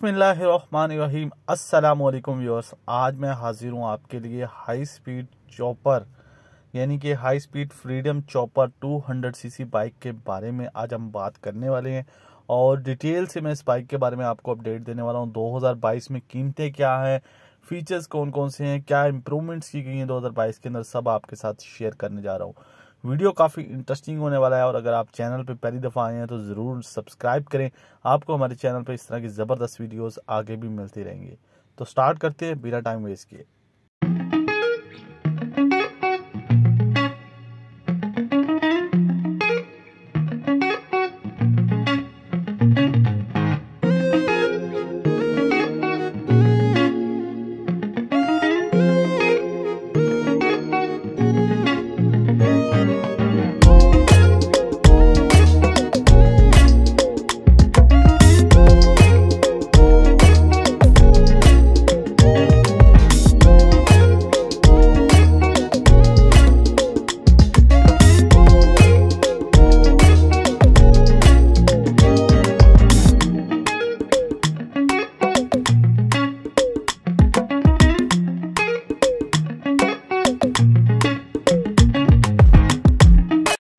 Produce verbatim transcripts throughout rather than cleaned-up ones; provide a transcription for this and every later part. बिस्मिल्लाहिर्रहमानिर्रहीम अस्सलाम वालेकुम व्यूअर्स, आज मैं हाजिर हूँ आपके लिए हाई स्पीड चॉपर यानी कि high speed freedom chopper two hundred CC bike के बारे में आज हम बात करने वाले हैं और डिटेल से मैं इस बाइक के बारे में आपको अपडेट देने वाला हूँ। दो हज़ार बाईस में कीमतें क्या हैं, फीचर्स कौन कौन से हैं, क्या इम्प्रूवमेंट्स की गई हैं दो हज़ार बाईस के अंदर, सब आपके साथ शेयर करने जा रहा हूँ। वीडियो काफ़ी इंटरेस्टिंग होने वाला है और अगर आप चैनल पे पहली दफ़ा आए हैं तो ज़रूर सब्सक्राइब करें। आपको हमारे चैनल पे इस तरह की ज़बरदस्त वीडियोस आगे भी मिलती रहेंगी। तो स्टार्ट करते हैं बिना टाइम वेस्ट किए।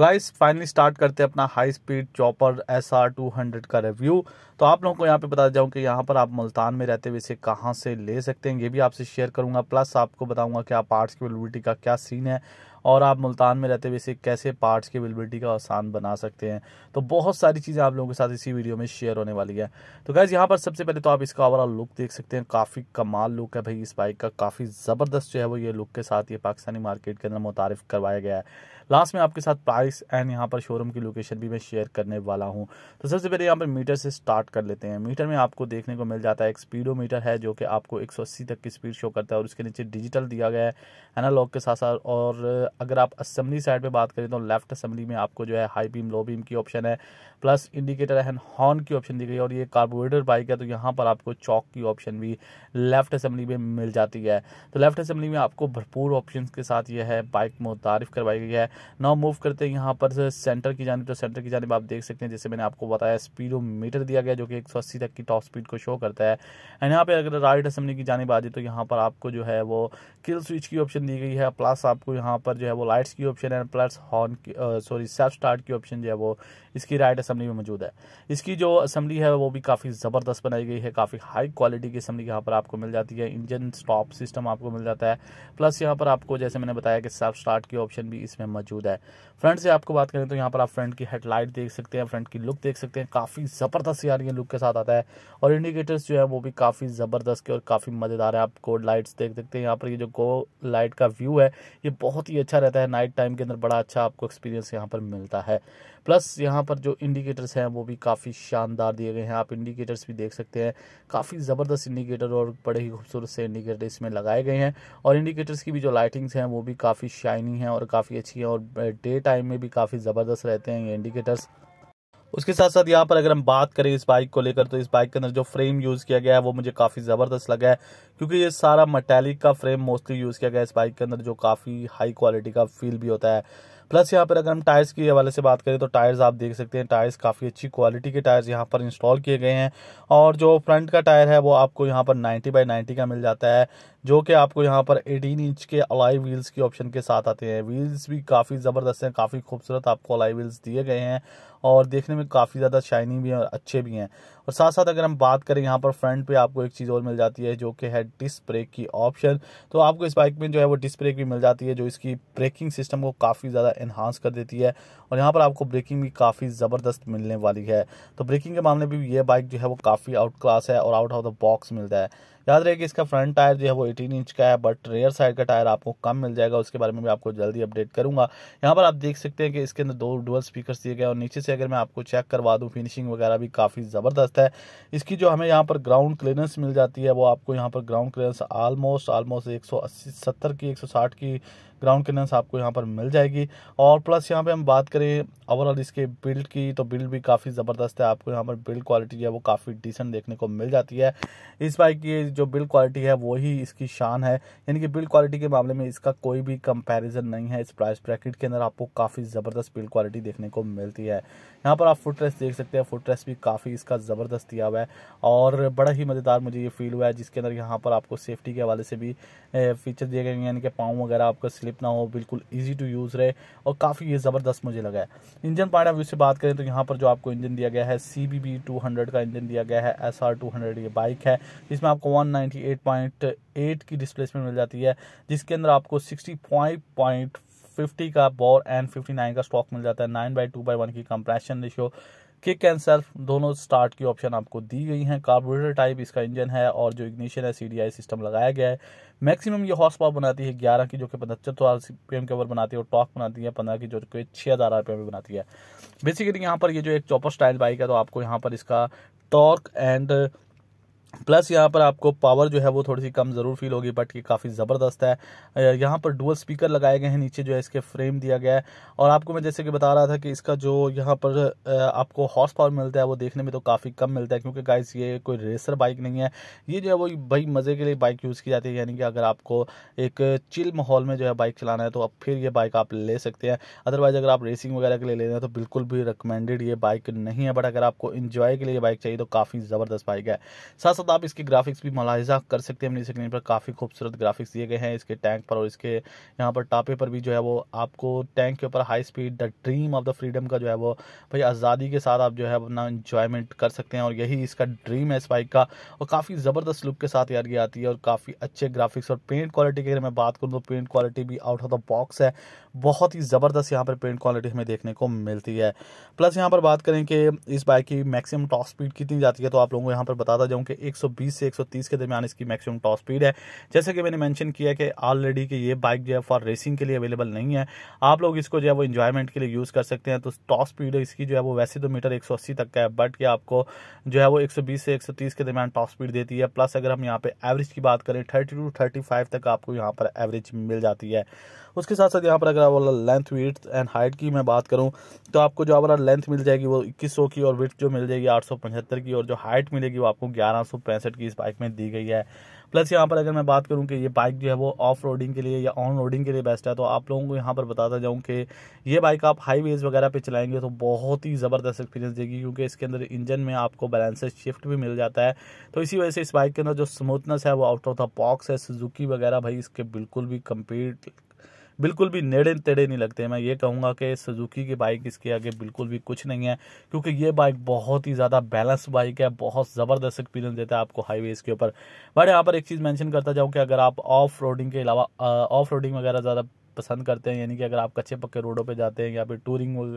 गाइस फाइनली स्टार्ट करते हैं अपना high speed chopper S R two hundred का रिव्यू। तो आप लोगों को यहाँ पे बता जाऊँ कि यहाँ पर आप मुल्तान में रहते हुए इसे कहाँ से ले सकते हैं, ये भी आपसे शेयर करूँगा। प्लस आपको बताऊँगा कि आप पार्ट्स की अवेलेबिलिटी का क्या सीन है और आप मुल्तान में रहते हुए इसे कैसे पार्ट्स की अवेलेबिलिटी का आसान बना सकते हैं। तो बहुत सारी चीज़ें आप लोगों के साथ इसी वीडियो में शेयर होने वाली है। तो गाइस यहाँ पर सबसे पहले तो आप इसका ओवरऑल लुक देख सकते हैं, काफ़ी कमाल लुक है भाई इस बाइक का, काफ़ी ज़बरदस्त जो है वो ये लुक के साथ ये पाकिस्तानी मार्केट के अंदर मुतारिफ़ करवाया गया है। लास्ट में आपके साथ प्राइस एंड यहाँ पर शोरूम की लोकेशन भी मैं शेयर करने वाला हूँ। तो सबसे पहले यहाँ पर मीटर से स्टार्ट कर लेते हैं। मीटर में आपको देखने को मिल जाता है एक स्पीडोमीटर है जो कि आपको एक सौ अस्सी तक की स्पीड शो करता है और उसके नीचे डिजिटल दिया गया है एनालॉग के साथ साथ। और अगर आप असम्बली साइड पे बात करें तो लेफ्ट असम्बली में आपको जो है हाई बीम लो बीम की ऑप्शन है, प्लस इंडिकेटर एंड हॉर्न की ऑप्शन दी गई है। और ये कार्बोरेटर बाइक है तो यहाँ पर आपको चॉक की ऑप्शन भी लेफ्ट असम्बली में मिल जाती है। तो लेफ्ट असम्बली में आपको भरपूर ऑप्शन के साथ यह है बाइक मुतारिफ़ करवाई गई है। नाउ मूव करते हैं यहाँ पर से सेंटर की जानिब। तो सेंटर की जानिब आप देख सकते हैं, जैसे मैंने आपको बताया स्पीडोमीटर दिया गया जो कि एक सौ अस्सी तक की टॉप स्पीड को शो करता है। एंड यहाँ पर अगर राइट असम्बली की जानिब आ जाए तो यहाँ पर आपको जो है वो किल स्विच की ऑप्शन दी गई है, प्लस आपको यहाँ पर जो है वो लाइट्स की ऑप्शन है, plus horn sorry self start की ऑप्शन जो है वो इसकी राइट असम्बली में मौजूद है। इसकी जो असम्बली है वो भी काफ़ी ज़बरदस्त बनाई गई है, काफ़ी हाई क्वालिटी की असम्बली यहाँ पर आपको मिल जाती है। इंजन स्टॉप सिस्टम आपको मिल जाता है, प्लस यहाँ पर आपको जैसे मैंने बताया कि सेल्फ स्टार्ट की ऑप्शन भी इसमें मौजूद है। फ्रंट से आपको बात करें तो यहाँ पर आप फ्रंट की हेडलाइट देख सकते हैं, फ्रंट की लुक देख सकते हैं, काफ़ी ज़बरदस्त यार ये लुक के साथ आता है। और इंडिकेटर्स जो है वो भी काफ़ी ज़बरदस्त के और काफ़ी मज़ेदार है। आप गो लाइट्स देख सकते हैं यहाँ पर, ये जो गो लाइट का व्यू है ये बहुत ही अच्छा रहता है नाइट टाइम के अंदर, बड़ा अच्छा आपको एक्सपीरियंस यहाँ पर मिलता है। प्लस यहाँ पर जो इंडिकेटर्स हैं वो भी काफ़ी शानदार दिए गए हैं, आप इंडिकेटर्स भी देख सकते हैं, काफ़ी ज़बरदस्त इंडिकेटर और बड़े ही खूबसूरत से इंडिकेटर इसमें लगाए गए हैं। और इंडिकेटर्स की भी जो लाइटिंग्स हैं वो भी काफ़ी शाइनिंग हैं और काफ़ी अच्छी हैं और डे टाइम में भी काफ़ी ज़बरदस्त रहते हैं ये इंडिकेटर्स। उसके साथ साथ यहाँ पर अगर हम बात करें इस बाइक को लेकर तो इस बाइक के अंदर जो फ्रेम यूज़ किया गया है वो मुझे काफ़ी ज़बरदस्त लगा है, क्योंकि ये सारा मेटालिक का फ्रेम मोस्टली यूज़ किया गया है इस बाइक के अंदर, जो काफ़ी हाई क्वालिटी का फील भी होता है। प्लस यहाँ पर अगर हम टायर्स के हवाले से बात करें तो टायर्स आप देख सकते हैं, टायर्स काफ़ी अच्छी क्वालिटी के टायर्स यहाँ पर इंस्टॉल किए गए हैं। और जो फ्रंट का टायर है वो आपको यहाँ पर नाइंटी बाई नाइंटी का मिल जाता है, जो कि आपको यहाँ पर अठारह इंच के अलॉय व्हील्स की ऑप्शन के साथ आते हैं। व्हील्स भी काफ़ी ज़बरदस्त हैं, काफ़ी खूबसूरत आपको अलॉय व्हील्स दिए गए हैं और देखने में काफ़ी ज़्यादा शाइनिंग भी हैं और अच्छे भी हैं। और साथ साथ अगर हम बात करें यहाँ पर फ्रंट पे आपको एक चीज़ और मिल जाती है जो कि है डिस्क ब्रेक की ऑप्शन। तो आपको इस बाइक में जो है वो डिस्क ब्रेक भी मिल जाती है, जो इसकी ब्रेकिंग सिस्टम को काफ़ी ज़्यादा इन्हांस कर देती है। और यहाँ पर आपको ब्रेकिंग भी काफ़ी ज़बरदस्त मिलने वाली है। तो ब्रेकिंग के मामले में भी ये बाइक जो है वो काफ़ी आउट क्लास है और आउट ऑफ द बॉक्स मिलता है। याद रहे कि इसका फ्रंट टायर जो है वो अठारह इंच का है, बट रेयर साइड का टायर आपको कम मिल जाएगा, उसके बारे में भी आपको जल्दी अपडेट करूंगा। यहाँ पर आप देख सकते हैं कि इसके अंदर दो डुअल स्पीकर्स दिए गए और नीचे से अगर मैं आपको चेक करवा दूं फिनिशिंग वगैरह भी काफ़ी ज़बरदस्त है। इसकी जो हमें यहाँ पर ग्राउंड क्लियरेंस मिल जाती है वो आपको यहाँ पर ग्राउंड क्लियरेंस आलमोस्ट आलमोस्ट एक सौ अस्सी सत्तर की एक सौ साठ की ग्राउंड क्लियरेंस आपको यहाँ पर मिल जाएगी। और प्लस यहाँ पे हम बात करें ओवरऑल इसके बिल्ड की, तो बिल्ड भी काफ़ी ज़बरदस्त है। आपको यहाँ पर बिल्ड क्वालिटी है वो काफ़ी डिसेंट देखने को मिल जाती है। इस बाइक की जो बिल्ड क्वालिटी है वही इसकी शान है, यानी कि बिल्ड क्वालिटी के मामले में इसका कोई भी कंपेरिजन नहीं है। इस प्राइस ब्रैकेट के अंदर आपको काफ़ी ज़बरदस्त बिल्ड क्वालिटी देखने को मिलती है। यहाँ पर आप फुटरेस्ट देख सकते हैं, फुटरेस्ट भी काफ़ी इसका ज़बरदस्त दिया हुआ है और बड़ा ही मज़ेदार मुझे ये फील हुआ है, जिसके अंदर यहाँ पर आपको सेफ्टी के हवाले से भी फीचर दिए गए हैं, यानी कि पाँव वगैरह आपका स्लिप ना हो, बिल्कुल ईजी टू यूज़ रहे और काफ़ी ये ज़बरदस्त मुझे लगा है। इंजन पॉइंट ऑफ व्यू से बात करें तो यहाँ पर जो आपको इंजन दिया गया है C B B two hundred का इंजन दिया गया है। एस आर टू हंड्रेड ये बाइक है, इसमें आपको one ninety eight point eight की डिस्प्लेसमेंट मिल जाती है, जिसके अंदर आपको सिक्सटी फाइव पॉइंट फिफ्टी का बोर एंड फिफ्टी नाइन का स्टॉक मिल जाता है। Nine by two by one की compression ratio, kick and self दोनों स्टार्ट की ऑप्शन आपको दी गई हैं। कार्बोरेटर टाइप इसका इंजन है और जो इग्निशन है सीडीआई सिस्टम लगाया गया है। मैक्सिमम ये हॉर्स पावर बनाती है ग्यारह की, जो कि पचहत्तर पीएम के ओवर बनाती है, और टॉक बनाती है पंद्रह की, जो कि छः हज़ार आर पी एम बनाती है। बेसिकली यहाँ पर ये जो एक चॉपर स्टाइल बाइक है, तो आपको यहाँ पर इसका टॉर्क एंड प्लस यहाँ पर आपको पावर जो है वो थोड़ी सी कम ज़रूर फील होगी, बट ये काफ़ी ज़बरदस्त है। यहाँ पर डुअल स्पीकर लगाए गए हैं, नीचे जो है इसके फ्रेम दिया गया है। और आपको मैं जैसे कि बता रहा था कि इसका जो यहाँ पर आपको हॉर्स पावर मिलता है वो देखने में तो काफ़ी कम मिलता है, क्योंकि गाइस ये कोई रेसर बाइक नहीं है, ये जो है वो भाई मज़े के लिए बाइक यूज़ की जाती है। यानी कि अगर आपको एक चिल माहौल में जो है बाइक चलाना है तो अब फिर ये बाइक आप ले सकते हैं। अदरवाइज़ अगर आप रेसिंग वगैरह के लिए ले रहे हैं तो बिल्कुल भी रिकमेंडेड ये बाइक नहीं है, बट अगर आपको इन्जॉय के लिए बाइक चाहिए तो काफ़ी ज़बरदस्त बाइक है। साथ साथ आप इसके ग्राफिक्स भी मुलाहिजा कर सकते हैं अपनी स्क्रीन पर, काफ़ी खूबसूरत ग्राफिक्स दिए गए हैं इसके टैंक पर, और इसके यहाँ पर टापे पर भी जो है वो आपको टैंक के ऊपर high speed the dream of the freedom का जो है वो भाई आज़ादी के साथ आप जो है अपना इंजॉयमेंट कर सकते हैं, और यही इसका ड्रीम है इस बाइक का। और काफ़ी ज़बरदस्त लुक के साथ यार ये आती है और काफ़ी अच्छे ग्राफिक्स। और पेंट क्वालिटी की अगर मैं बात करूँ तो पेंट क्वालिटी भी आउट ऑफ द बॉक्स है, बहुत ही ज़बरदस्त यहाँ पर पेंट क्वालिटी हमें देखने को मिलती है। प्लस यहाँ पर बात करें कि इस बाइक की मैक्सिमम टॉप स्पीड कितनी जाती है, तो आप लोगों को यहाँ पर बताता जाऊँ कि एक सौ बीस से एक सौ तीस के दरमियान इसकी मैक्सिमम टॉप स्पीड है। जैसे कि मैंने मेंशन किया कि ऑलरेडी कि ये बाइक जो है फॉर रेसिंग के लिए अवेलेबल नहीं है, आप लोग इसको जो है वो एंजॉयमेंट के लिए यूज़ कर सकते हैं। तो टॉप स्पीड इसकी जो है वो वैसे तो मीटर एक सौ अस्सी तक का है, बट ये आपको जो है वो एक सौ बीस से एक सौ तीस के दरमियान टॉप स्पीड देती है। प्लस अगर हम यहाँ पर एवरेज की बात करें थर्टी टू थर्टी फाइव तक आपको यहाँ पर एवरेज मिल जाती है। उसके साथ साथ यहाँ पर अगर overall length width and height की मैं बात करूँ तो आपको जो ओवरऑल लेंथ मिल जाएगी वो इक्कीस सौ की, और विड्थ जो मिल जाएगी आठ सौ पचहत्तर की, और जो हाइट मिलेगी वो आपको ग्यारह सौ पैंसठ की इस बाइक में दी गई है। प्लस यहाँ पर अगर मैं बात करूँ कि ये बाइक जो है वो ऑफ रोडिंग के लिए या ऑन रोडिंग के लिए बेस्ट है, तो आप लोगों को यहाँ पर बताता जाऊँ कि ये बाइक आप हाईवेज़ वगैरह पे चलाएंगे तो बहुत ही ज़बरदस्त एक्सपीरियंस देगी, क्योंकि इसके अंदर इंजन में आपको बैलेंसेस शिफ्ट भी मिल जाता है। तो इसी वजह से इस बाइक के अंदर जो स्मूथनेस है वो आउट ऑफ द बॉक्स है। सुजुकी वगैरह भाई इसके बिल्कुल भी कम्पीट बिल्कुल भी नेड़े तेड़े नहीं लगते। मैं ये कहूँगा कि सुजुकी की बाइक इसके आगे बिल्कुल भी कुछ नहीं है, क्योंकि ये बाइक बहुत ही ज़्यादा बैलेंस बाइक है, बहुत ज़बरदस्त एक्सपीरियंस देता है आपको हाईवेज़ के ऊपर। बट यहाँ पर एक चीज़ मेंशन करता जाऊँ कि अगर आप ऑफ रोडिंग के अलावा ऑफ रोडिंग वगैरह ज़्यादा पसंद करते हैं, यानी कि अगर आप कच्चे पक्के रोडों पे जाते हैं या फिर टूरिंग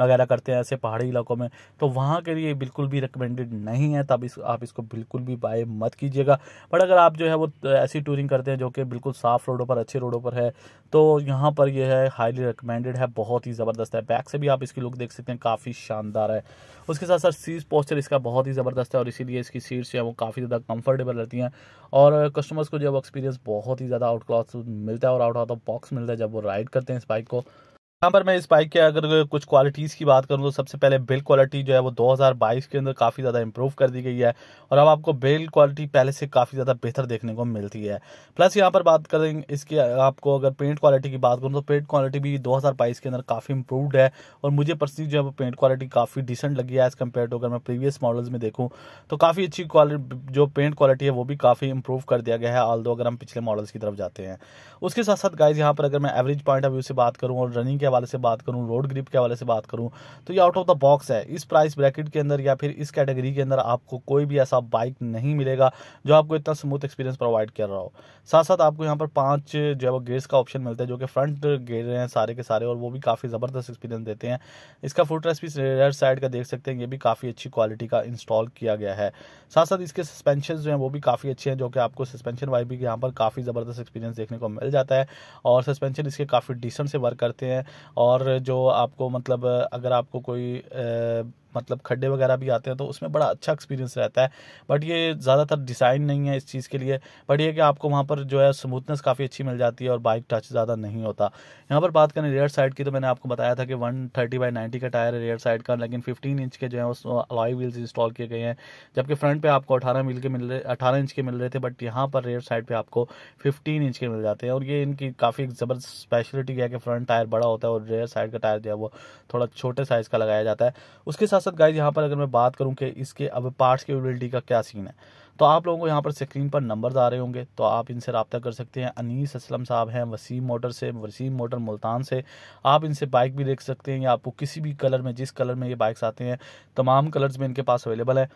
वगैरह करते हैं ऐसे पहाड़ी इलाकों में, तो वहाँ के लिए बिल्कुल भी रिकमेंडेड नहीं है, तब इस आप इसको बिल्कुल भी बाय मत कीजिएगा। बट अगर आप जो है वो ऐसी टूरिंग करते हैं जो कि बिल्कुल साफ़ रोडों पर, अच्छे रोडों पर है, तो यहाँ पर यह है हाईली रिकमेंडेड है, बहुत ही ज़बरदस्त है। बैक से भी आप इसकी लुक देख सकते हैं, काफ़ी शानदार है। उसके साथ साथ सीट पोस्चर इसका बहुत ही ज़बरदस्त है, और इसीलिए इसकी सीट्स जो है वो काफ़ी ज़्यादा कंफर्टेबल रहती हैं, और कस्टमर्स को जो है एक्सपीरियंस बहुत ही ज़्यादा आउट क्लास मिलता है और आउट ऑफ द बॉक्स मिलता है जब वो राइड करते हैं इस बाइक को। यहाँ पर मैं इस बाइक के अगर कुछ क्वालिटीज़ की बात करूँ तो सबसे पहले बिल्ड क्वालिटी जो है वो दो हज़ार बाईस के अंदर काफ़ी ज़्यादा इंप्रूव कर दी गई है, और अब आपको बिल्ड क्वालिटी पहले से काफ़ी ज़्यादा बेहतर देखने को मिलती है। प्लस यहाँ पर बात करें इसकी, आपको अगर पेंट क्वालिटी की बात करूँ तो पेंट क्वालिटी भी दो हज़ार बाईस के अंदर काफ़ी इंप्रूवड है, और मुझे पर्सनली जो है वो पेंट क्वालिटी काफ़ी डिसेंट लगी है एज़ कम्पेयर टू अगर मैं प्रीवियस मॉडल्स में देखूँ तो काफ़ी अच्छी क्वालिटी जो पेंट क्वालिटी है वो भी काफ़ी इंप्रूव कर दिया गया है, ऑल्दो अगर हम पिछले मॉडल्स की तरफ जाते हैं। उसके साथ साथ गाइज यहाँ पर अगर मैं एवरेज पॉइंट ऑफ व्यू से बात करूँ और रनिंग हवाले से बात करूं, रोड ग्रिप के हवाले से बात करूं, तो ये आउट ऑफ द बॉक्स है। इस प्राइस ब्रैकेट के अंदर या फिर इस कैटेगरी के अंदर आपको कोई भी ऐसा बाइक नहीं मिलेगा जो आपको इतना स्मूथ एक्सपीरियंस प्रोवाइड कर रहा हो। साथ साथ आपको यहाँ पर पांच जो है वो गियर्स का ऑप्शन मिलता है, जो कि फ्रंट गियर हैं सारे के सारे, और वो भी काफ़ी ज़बरदस्त एक्सपीरियंस देते हैं। इसका फुटरेस्ट भी रेयर साइड का देख सकते हैं, ये भी काफ़ी अच्छी क्वालिटी का इंस्टॉल किया गया है। साथ साथ इसके सस्पेंशन जो हैं वो भी काफ़ी अच्छे हैं, जो कि आपको सस्पेंशन वाइज भी यहाँ पर काफ़ी ज़बरदस्त एक्सपीरियंस देखने को मिल जाता है, और सस्पेंशन इसके काफ़ी डिसेंट से वर्क करते हैं। और जो आपको मतलब अगर आपको कोई मतलब खड्डे वगैरह भी आते हैं, तो उसमें बड़ा अच्छा एक्सपीरियंस रहता है। बट ये ज़्यादातर डिज़ाइन नहीं है इस चीज़ के लिए, बट ये कि आपको वहाँ पर जो है स्मूथनेस काफ़ी अच्छी मिल जाती है और बाइक टच ज़्यादा नहीं होता। यहाँ पर बात करें रेयर साइड की, तो मैंने आपको बताया था कि वन थर्टी बाई नाइन्टी का टायर है रेयर साइड का, लेकिन फिफ्टीन इंच के जो है वो अलॉय व्हील्स इंस्टॉल किए गए हैं, जबकि फ्रंट पर आपको अठारह मिल के मिल रहे अठारह इंच के मिल रहे थे, बट यहाँ पर रेयर साइड पर आपको फिफ्टीन इंच के मिल जाते हैं। और ये इनकी काफ़ी ज़बरदस्त स्पेशलिटी है कि फ्रंट टायर बड़ा होता है और रेयर साइड का टायर जो है वो थोड़ा छोटे साइज़ का लगाया जाता है। उसके साथ साथ गाइज यहाँ पर अगर मैं बात करूँ कि इसके अब पार्ट्स की अवेलेबिलिटी का क्या सीन है, तो आप लोगों को यहाँ पर स्क्रीन पर नंबर्स आ रहे होंगे, तो आप इनसे रब्ता कर सकते हैं। अनीस असलम साहब हैं वसीम मोटर से, वसीम मोटर मुल्तान से, आप इनसे बाइक भी देख सकते हैं, या आपको किसी भी कलर में जिस कलर में ये बाइक्स आते हैं तमाम कलर्स में इनके पास अवेलेबल है,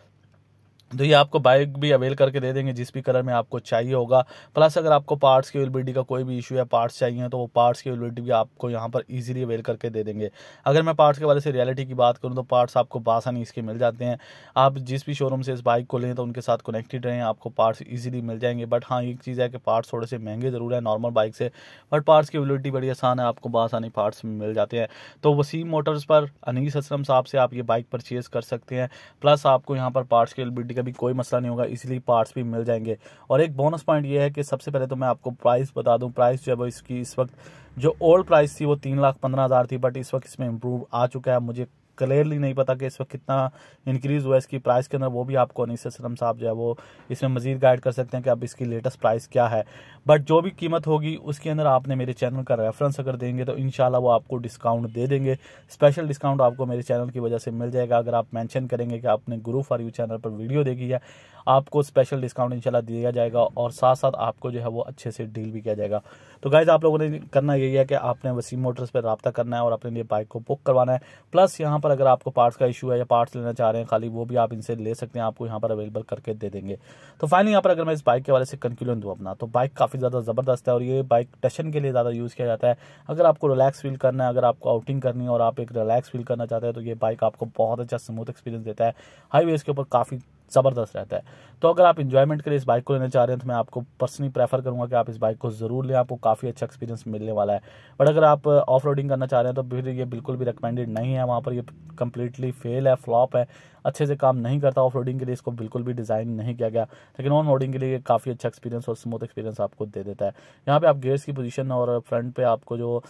तो ये आपको बाइक भी अवेल करके दे देंगे जिस भी कलर में आपको चाहिए होगा। प्लस अगर आपको पार्ट्स की अवेलेबिलिटी का कोई भी इशू है, पार्ट्स चाहिए तो वो पार्ट्स की अवेलेबिलिटी भी आपको यहाँ पर इजीली अवेल करके दे देंगे। अगर मैं पार्ट्स के बारे से रियलिटी की बात करूँ तो पार्ट्स आपको बासानी इसके मिल जाते हैं, आप जिस भी शोरूम से इस बाइक को लें तो उनके साथ कनेक्टेड रहें, आपको पार्ट्स ईजिली मिल जाएंगे। बट हाँ एक चीज़ है कि पार्ट्स थोड़े से महंगे ज़रूर है नॉर्मल बाइक से, बट पार्ट्स की अवेलेबिलिटी बड़ी आसान है, आपको बासानी पार्ट्स मिल जाते हैं। तो वसीम मोटर्स पर अनीस असलम साहब से आप ये बाइक परचेज़ कर सकते हैं, प्लस आपको यहाँ पर पार्ट्स की अवेलेबिलिटी भी कोई मसला नहीं होगा, इसलिए पार्ट्स भी मिल जाएंगे। और एक बोनस पॉइंट ये है कि सबसे पहले तो मैं आपको प्राइस बता दूं, प्राइस जो है वो इसकी इस वक्त जो ओल्ड प्राइस थी वो तीन लाख पंद्रह हज़ार थी, बट इस वक्त इसमें इंप्रूव आ चुका है। मुझे क्लियरली नहीं पता कि इस वक्त कितना इंक्रीज़ हुआ है इसकी प्राइस के अंदर, वो भी आपको अनीस असलम साहब जो है वो इसमें मजीद गाइड कर सकते हैं कि अब इसकी लेटेस्ट प्राइस क्या है। बट जो भी कीमत होगी उसके अंदर आपने मेरे चैनल का रेफरेंस अगर देंगे तो इंशाल्लाह वो आपको डिस्काउंट दे देंगे, स्पेशल डिस्काउंट आपको मेरे चैनल की वजह से मिल जाएगा। अगर आप मैंशन करेंगे कि आपने गुरु फॉर यू चैनल पर वीडियो देखी है, आपको स्पेशल डिस्काउंट इंशाल्लाह दिया जाएगा और साथ साथ आपको जो है वो अच्छे से डील भी किया जाएगा। तो गाइज आप लोगों ने करना यही है कि आपने वसीम मोटर्स पर रब्ता करना है और अपने लिए बाइक को बुक करवाना है। प्लस यहाँ पर अगर आपको पार्ट्स का इशू है या पार्ट्स लेना चाह रहे हैं खाली, वो भी आप इनसे ले सकते हैं, आपको यहाँ पर अवेलेबल करके दे देंगे। तो फाइनली यहाँ पर अगर मैं इस बाइक के वाले से कंक्लूजन दूँ अपना, तो बाइक काफ़ी ज़्यादा ज़बरदस्त है और ये बाइक टशन के लिए ज़्यादा यूज़ किया जाता है। अगर आपको रिलैक्स फील करना है, अगर आपको आउटिंग करनी है और आप एक रिलैक्स फील करना चाहते हैं, तो ये बाइक आपको बहुत अच्छा स्मूथ एक्सपीरियंस देता है, हाईवेज़ के ऊपर काफ़ी ज़बरदस्त रहता है। तो अगर आप इन्जॉयमेंट के लिए इस बाइक को लेना चाह रहे हैं तो मैं आपको पर्सनली प्रेफर करूंगा कि आप इस बाइक को ज़रूर लें, आपको काफ़ी अच्छा एक्सपीरियंस मिलने वाला है। बट अगर आप ऑफ रोडिंग करना चाह रहे हैं तो फिर ये बिल्कुल भी रिकमेंडेड नहीं है, वहाँ पर ये कम्प्लीटली फेल है, फ्लॉप है, अच्छे से काम नहीं करता। ऑफ रोडिंग के लिए इसको बिल्कुल भी डिज़ाइन नहीं किया गया, लेकिन ऑन रोडिंग के लिए काफ़ी अच्छा एक्सपीरियंस और स्मूथ एक्सपीरियंस आपको दे देता है। यहाँ पर आप गियर्स की पोजीशन और फ्रंट पर आपको जो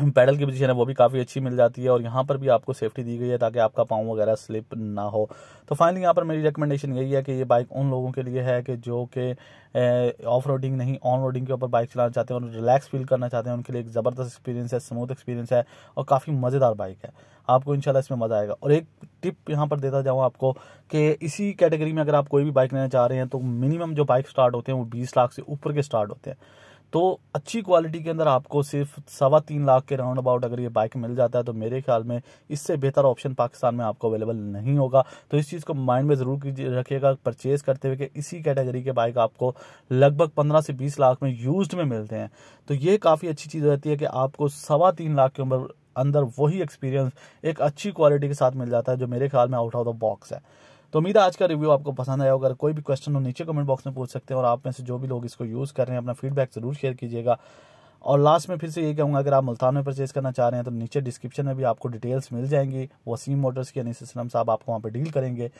पैडल की पोजीशन है वो भी काफ़ी अच्छी मिल जाती है, और यहाँ पर भी आपको सेफ्टी दी गई है ताकि आपका पाँव वगैरह स्लिप ना हो। तो फाइनली यहाँ पर मेरी रिकमेंडेशन यही है कि ये बाइक उन लोगों के लिए है कि जो कि ऑफ रोडिंग नहीं ऑन रोडिंग के ऊपर बाइक चलाना चाहते हैं और रिलैक्स फील करना चाहते हैं, उनके लिए एक ज़बरदस्त एक्सपीरियंस है, स्मूथ एक्सपीरियंस है और काफ़ी मज़ेदार बाइक है, आपको इंशाल्लाह इसमें मज़ा आएगा। और एक टिप यहाँ पर देता जाऊँ आपको कि इसी कैटेगरी में अगर आप कोई भी बाइक लेना चाह रहे हैं तो मिनिमम जो बाइक स्टार्ट होते हैं वो बीस लाख से ऊपर के स्टार्ट होते हैं। तो अच्छी क्वालिटी के अंदर आपको सिर्फ सवा तीन लाख के राउंड अबाउट अगर ये बाइक मिल जाता है तो मेरे ख्याल में इससे बेहतर ऑप्शन पाकिस्तान में आपको अवेलेबल नहीं होगा। तो इस चीज़ को माइंड में ज़रूर रखिएगा परचेज़ करते हुए कि इसी कैटेगरी के बाइक आपको लगभग पंद्रह से बीस लाख में यूज्ड में मिलते हैं। तो ये काफ़ी अच्छी चीज़ रहती है कि आपको सवा तीन लाख के उम्र अंदर वही एक्सपीरियंस एक अच्छी क्वालिटी के साथ मिल जाता है, जो मेरे ख्याल में आउट ऑफ द बॉक्स है। तो उम्मीद है आज का रिव्यू आपको पसंद आया होगा। अगर कोई भी क्वेश्चन हो नीचे कमेंट बॉक्स में पूछ सकते हैं, और आप में से जो भी लोग इसको यूज़ कर रहे हैं अपना फीडबैक ज़रूर शेयर कीजिएगा। और लास्ट में फिर से ये कहूँगा अगर आप मुल्तान में परचेज़ करना चाह रहे हैं तो नीचे डिस्क्रिप्शन में भी आपको डिटेल्स मिल जाएंगी। वसीम मोटर्स के अनीस असलम साहब आपको वहाँ पर डील करेंगे।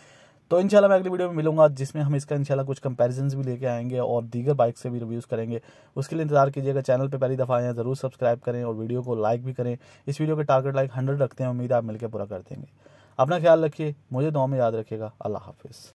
तो इंशाल्लाह मैं अगली वीडियो में मिलूंगा जिसमें हम इसका इंशाल्लाह कुछ कंपैरिजन्स भी लेके आएंगे और दीगर बाइक से भी रिव्यूज़ करेंगे। उसके लिए इंतजार कीजिएगा। चैनल पे पहली दफ़ा आए हैं ज़रूर सब्सक्राइब करें और वीडियो को लाइक भी करें। इस वीडियो के टारगेट लाइक हंड्रेड रखते हैं, उम्मीद आप मिलकर पूरा कर देंगे। अपना ख्याल रखिए, मुझे दुआ में याद रखिएगा। अल्लाह हाफिज़।